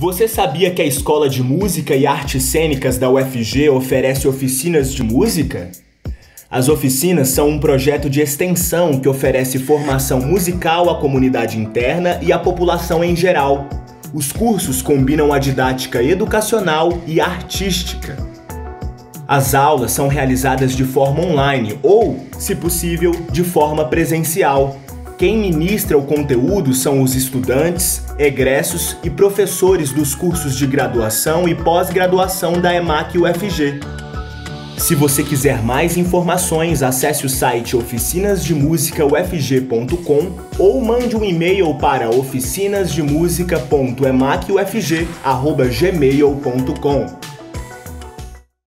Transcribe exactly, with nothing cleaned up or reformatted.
Você sabia que a Escola de Música e Artes Cênicas da U F G oferece oficinas de música? As oficinas são um projeto de extensão que oferece formação musical à comunidade interna e à população em geral. Os cursos combinam a didática educacional e artística. As aulas são realizadas de forma online ou, se possível, de forma presencial. Quem ministra o conteúdo são os estudantes, egressos e professores dos cursos de graduação e pós-graduação da EMAC U F G. Se você quiser mais informações, acesse o site oficinas de música u f g ponto com ou mande um e-mail para oficinas de música ponto emac u f g arroba gmail ponto com.